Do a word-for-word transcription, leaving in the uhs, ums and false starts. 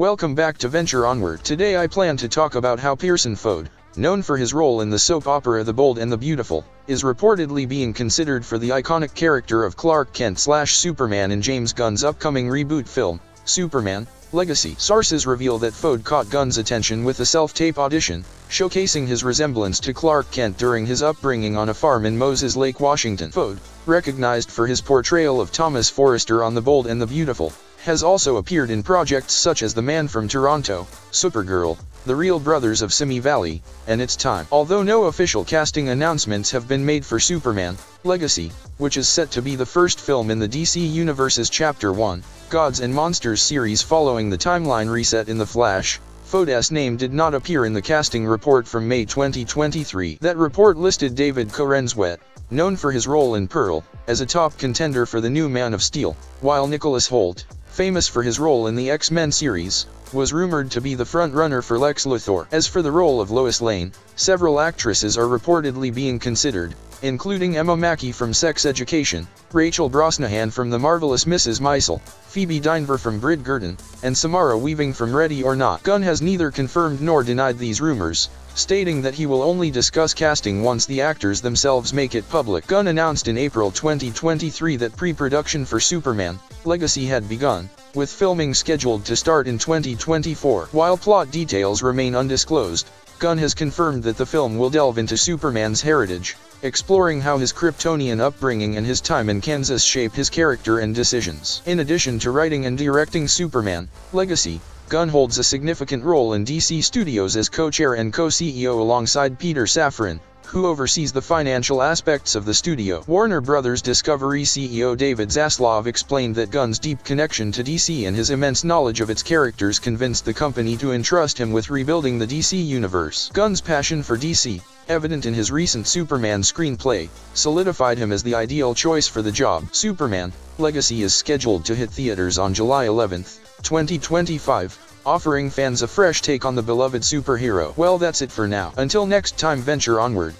Welcome back to Venture Onward. Today I plan to talk about how Pierson Fodé, known for his role in the soap opera The Bold and the Beautiful, is reportedly being considered for the iconic character of Clark Kent slash Superman in James Gunn's upcoming reboot film, Superman: Legacy. Sources reveal that Fodé caught Gunn's attention with a self-tape audition, showcasing his resemblance to Clark Kent during his upbringing on a farm in Moses Lake, Washington. Fodé, recognized for his portrayal of Thomas Forrester on The Bold and the Beautiful, has also appeared in projects such as The Man from Toronto, Supergirl, The Real Brothers of Simi Valley, and It's Time. Although no official casting announcements have been made for Superman: Legacy, which is set to be the first film in the D C Universe's Chapter one, Gods and Monsters series following the timeline reset in The Flash, Fodé's name did not appear in the casting report from May twenty twenty-three. That report listed David Corenswet, known for his role in Pearl, as a top contender for the new Man of Steel, while Nicholas Holt, famous for his role in the X-Men series, was rumored to be the front-runner for Lex Luthor. As for the role of Lois Lane, several actresses are reportedly being considered, including Emma Mackey from Sex Education, Rachel Brosnahan from The Marvelous Missus Maisel, Phoebe Dynevor from Bridgerton, and Samara Weaving from Ready or Not. Gunn has neither confirmed nor denied these rumors, stating that he will only discuss casting once the actors themselves make it public. Gunn announced in April twenty twenty-three that pre-production for Superman: Legacy had begun, with filming scheduled to start in twenty twenty-four. While plot details remain undisclosed, Gunn has confirmed that the film will delve into Superman's heritage, exploring how his Kryptonian upbringing and his time in Kansas shape his character and decisions. In addition to writing and directing Superman: Legacy, Gunn holds a significant role in D C Studios as co-chair and co-C E O alongside Peter Safran, who oversees the financial aspects of the studio. Warner Bros. Discovery C E O David Zaslav explained that Gunn's deep connection to D C and his immense knowledge of its characters convinced the company to entrust him with rebuilding the D C universe. Gunn's passion for D C, evident in his recent Superman screenplay, solidified him as the ideal choice for the job. Superman: Legacy is scheduled to hit theaters on July eleventh, twenty twenty-five. Offering fans a fresh take on the beloved superhero. Well, that's it for now. Until next time, Venture Onward.